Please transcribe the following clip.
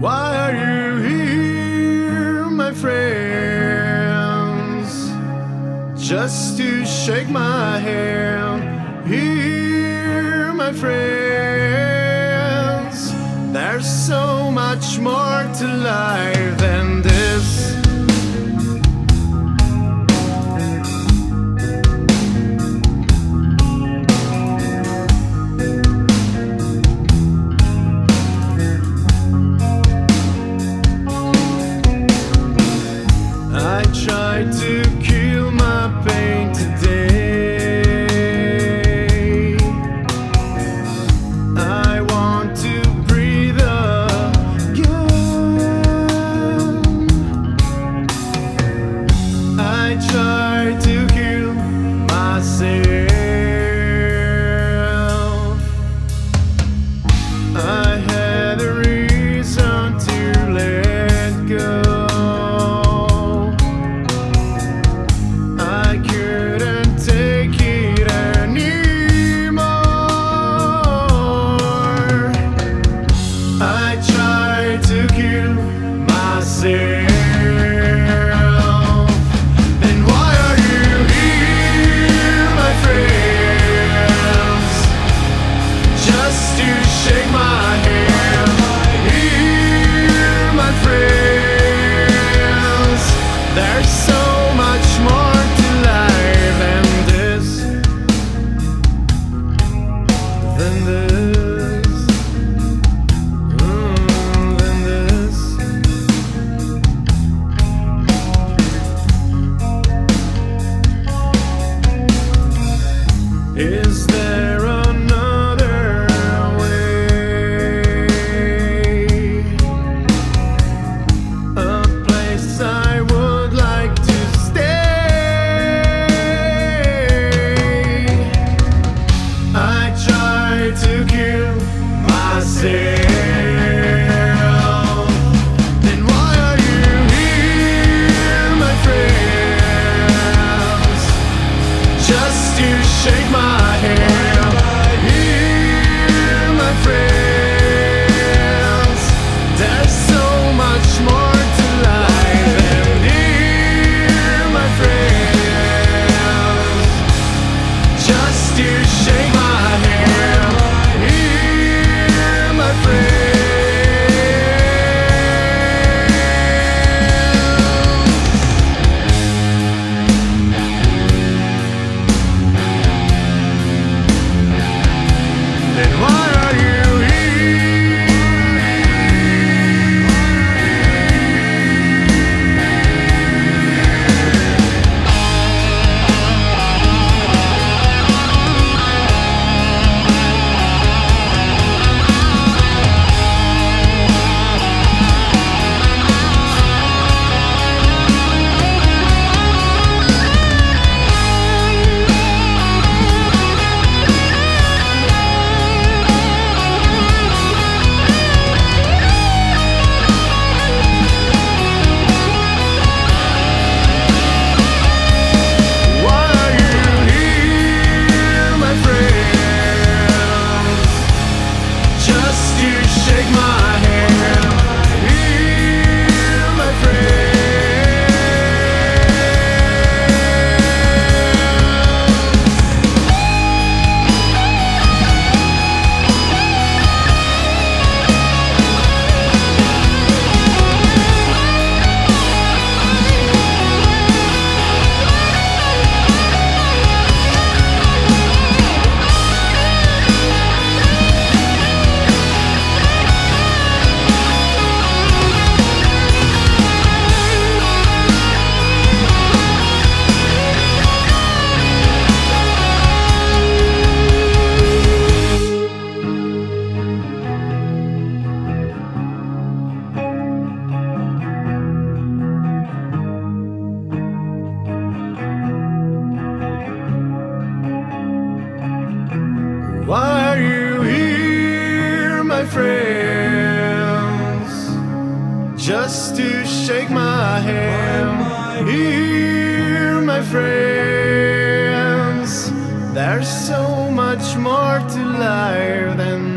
Why are you here, my friends? Just to shake my hand. Here, my friends, there's so much more to life than this. Is there another way? A place I would like to stay. I try to kill myself. Shake my hand. Here, my friends, there's so much more to life. And here, my friends, just to shake my hand. Here, my Why are you here, my friends? Just to shake my hand. Here, my friends, there's so much more to life than